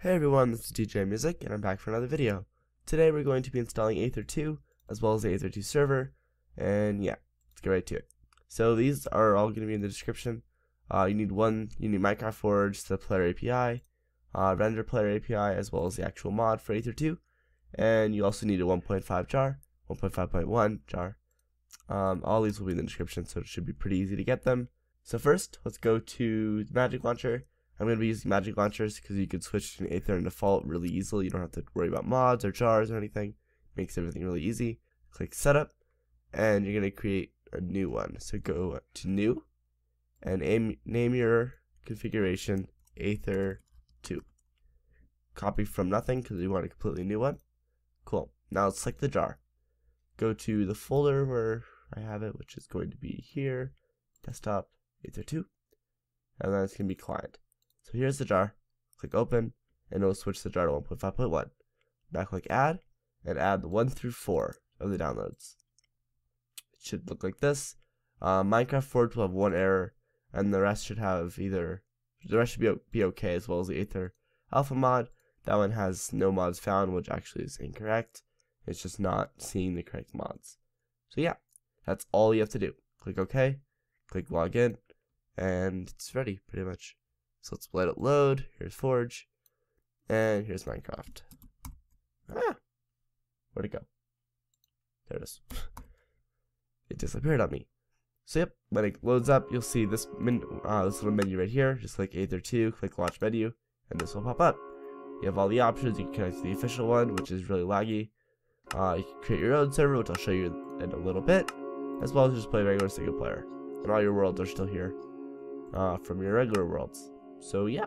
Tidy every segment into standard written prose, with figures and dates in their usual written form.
Hey everyone, this is DJ Music, and I'm back for another video. Today we're going to be installing Aether II, as well as the Aether II server, and yeah, let's get right to it. So these are all going to be in the description. You need Minecraft Forge, the Player API, Render Player API, as well as the actual mod for Aether II, and you also need a 1.5 jar, 1.5.1 jar. All these will be in the description, so it should be pretty easy to get them. So first, let's go to the Magic Launcher. I'm going to be using Magic Launchers because you can switch to Aether and default really easily. You don't have to worry about mods or jars or anything. Makes everything really easy. Click Setup, and you're going to create a new one. So go to New, and name your configuration Aether 2. Copy from nothing because we want a completely new one. Cool. Now let's select the jar. Go to the folder where I have it, which is going to be here. Desktop, Aether 2. And then it's going to be client. So here's the jar, click open, and it will switch the jar to 1.5.1. Now click add, and add the 1 through 4 of the downloads. It should look like this. Minecraft Forge will have one error, and the rest should have either, the rest should be okay, as well as the Aether Alpha mod. That one has no mods found, which actually is incorrect. It's just not seeing the correct mods. So yeah, that's all you have to do. Click OK, click login, and it's ready pretty much. So let's let it load. Here's Forge, and here's Minecraft. Ah, where'd it go? There it is. It disappeared on me. So yep, when it loads up, you'll see this this little menu right here. Just click Aether 2, click Launch Menu, and this will pop up. You have all the options. You can connect to the official one, which is really laggy. You can create your own server, which I'll show you in a little bit, as well as just play regular single player. And all your worlds are still here from your regular worlds. So yeah,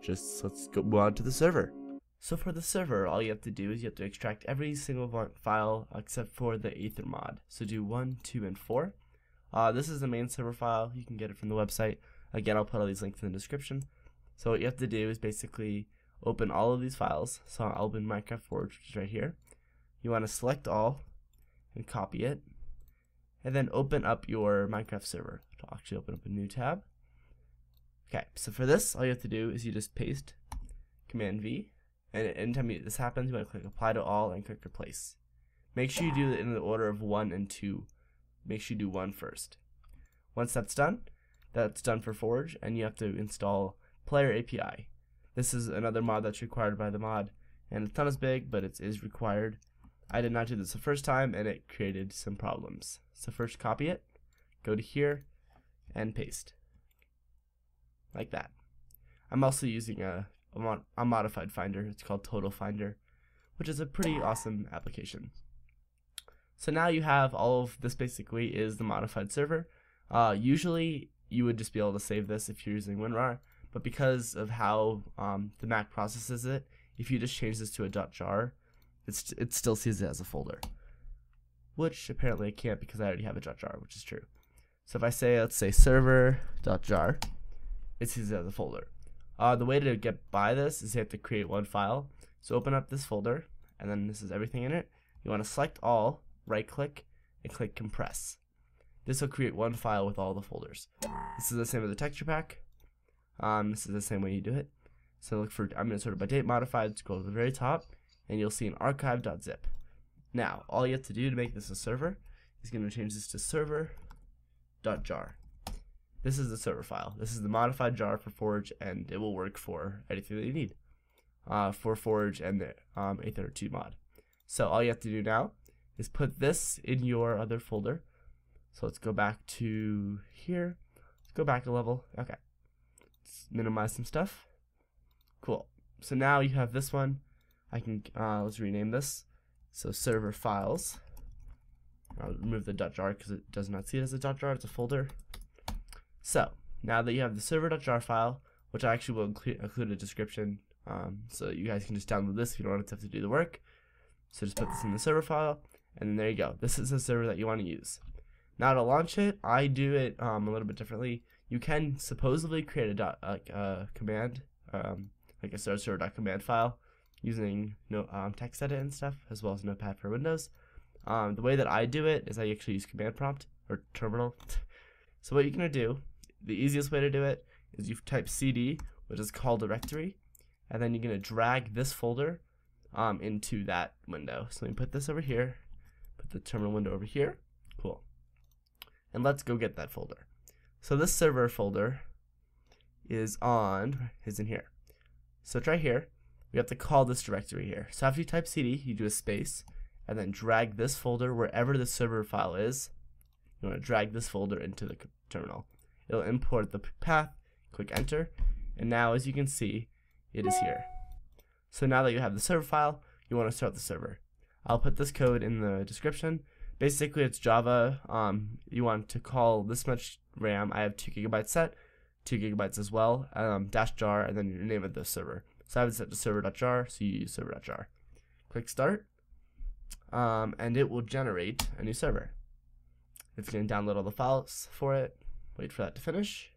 just let's go on to the server. So for the server, all you have to do is you have to extract every single file except for the Aether mod. So do 1, 2, and 4. This is the main server file. You can get it from the website. Again, I'll put all these links in the description. So what you have to do is basically open all of these files. So I'll open Minecraft Forge, which is right here. You want to select all and copy it. And then open up your Minecraft server. I'll actually open up a new tab. Okay, so for this, all you have to do is you just paste Command V, and anytime this happens, you want to click Apply to All and click Replace. Make sure you do it in the order of 1 and 2. Make sure you do 1 first. Once that's done for Forge, and you have to install Player API. This is another mod that's required by the mod, and it's not as big, but it is required. I did not do this the first time, and it created some problems. So first copy it, go to here, and paste. Like that. I'm also using a modified Finder. It's called Total Finder, which is a pretty awesome application. So now you have all of this. Basically is the modified server. Usually you would just be able to save this if you're using WinRAR, but because of how the Mac processes it, if you just change this to a .jar, it still sees it as a folder, which apparently it can't because I already have a .jar, which is true. So if I say, let's say server.jar, it sees it as a folder. The way to get by this is you have to create one file. So open up this folder, and then this is everything in it. You want to select all, right click, and click compress. This will create one file with all the folders. This is the same with the texture pack. This is the same way you do it. So look for, I'm going to sort it by date modified, scroll to the very top, and you'll see an archive.zip. Now, all you have to do to make this a server is going to change this to server.jar. This is the server file. This is the modified jar for Forge, and it will work for anything that you need for Forge and the Aether II mod. So all you have to do now is put this in your other folder. So let's go back to here. Let's go back a level. Okay. Let's minimize some stuff. Cool. So now you have this one. I can let's rename this. So server files. I'll remove the .jar because it does not see it as a .jar. It's a folder. So, now that you have the server.jar file, which I actually will include a description, so you guys can just download this if you don't want to have to do the work. So just put this in the server file, and there you go. This is the server that you want to use. Now to launch it, I do it a little bit differently. You can supposedly create a command, like a server.command file, using TextEdit and stuff, as well as Notepad for Windows. The way that I do it is I actually use command prompt, or terminal. So what you're going to do, the easiest way to do it is you type cd, which is call directory, and then you're gonna drag this folder into that window. So let me put this over here, put the terminal window over here. Cool. And let's go get that folder. So this server folder is in here. So it's right here. We have to call this directory here. So after you type cd, you do a space and then drag this folder wherever the server file is. You want to drag this folder into the terminal. It'll import the path, click enter, and now as you can see, it is here. So now that you have the server file, you want to start the server. I'll put this code in the description. Basically, it's Java. You want to call this much RAM. I have 2 GB set, 2 GB as well, dash jar, and then your name of the server. So I would set to server.jar, so you use server.jar. Click start, and it will generate a new server. It's going to download all the files for it. Wait for that to finish.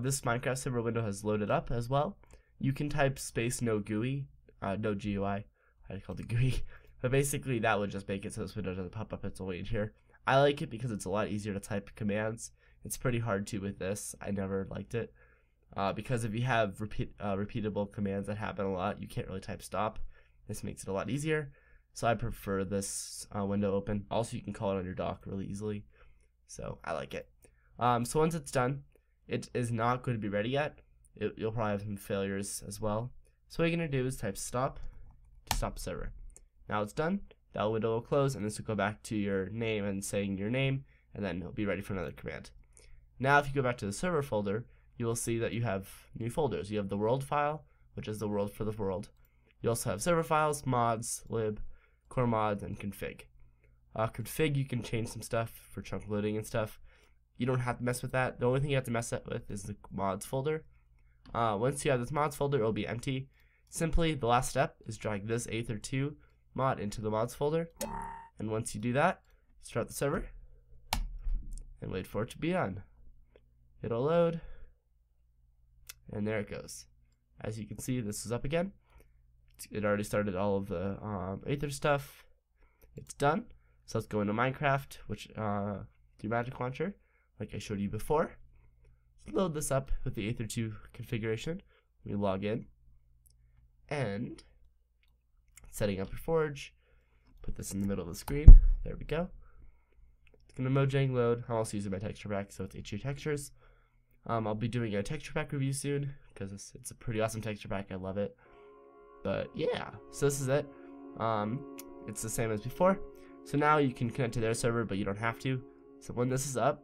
This Minecraft server window has loaded up as well. You can type space no GUI, no GUI. I called it GUI. But basically that would just make it so this window doesn't pop up, it's always in here. I like it because it's a lot easier to type commands. It's pretty hard to with this. I never liked it. Because if you have repeatable commands that happen a lot, you can't really type stop. This makes it a lot easier. So I prefer this window open. Also, you can call it on your dock really easily. So I like it. So once it's done, it is not going to be ready yet. You'll probably have some failures as well. So what you're going to do is type stop to stop the server. Now it's done. That window will close, and this will go back to your name and saying your name, and then it'll be ready for another command. Now if you go back to the server folder, you will see that you have new folders. You have the world file, which is the world for the world. You also have server files, mods, lib, core mods, and config. Config, you can change some stuff for chunk loading and stuff. You don't have to mess with that. The only thing you have to mess with is the mods folder. Once you have this mods folder, it will be empty. Simply, the last step is drag this Aether II mod into the mods folder. And once you do that, start the server and wait for it to be on. It'll load. And there it goes. As you can see, this is up again. It already started all of the Aether stuff. It's done. So let's go into Minecraft, which through Magic Launcher, like I showed you before. Let's load this up with the Aether II configuration. We log in and setting up your Forge. Put this in the middle of the screen. There we go. It's going to Mojang load. I'm also using my texture pack, so it's HU textures. I'll be doing a texture pack review soon because it's a pretty awesome texture pack. I love it. But yeah, so this is it. It's the same as before. So now you can connect to their server, but you don't have to. So when this is up,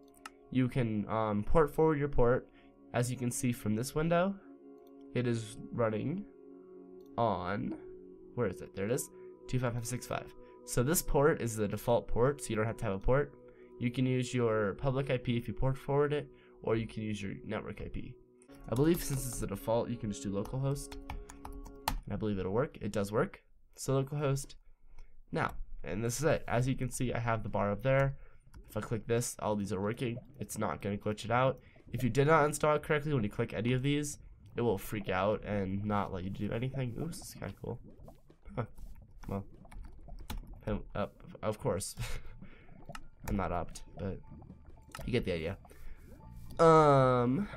you can port forward your port. As you can see from this window, it is running on, where is it? There it is, 25565. So this port is the default port, so you don't have to have a port. You can use your public IP if you port forward it, or you can use your network IP. I believe since it's the default, you can just do localhost, and I believe it'll work. It does work. So localhost now, and this is it. As you can see, I have the bar up there. If I click this, all these are working. It's not going to glitch it out. If you did not install it correctly, when you click any of these, it will freak out and not let you do anything. Oops, this is kind of cool. Huh. Well, of course. I'm not opt, but you get the idea. It's kind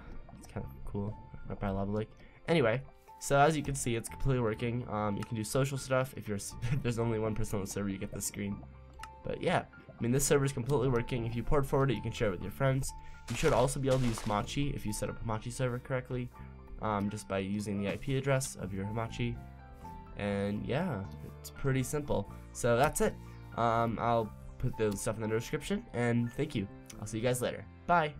of cool. Right by lava lake. Anyway, so as you can see, it's completely working. You can do social stuff. If you're there's only one person on the server, you get the screen. But yeah, I mean, this server is completely working. If you port forward it, you can share it with your friends. You should also be able to use Hamachi if you set up a Hamachi server correctly, just by using the IP address of your Hamachi. And yeah, it's pretty simple. So that's it. I'll put the stuff in the description. And thank you. I'll see you guys later. Bye.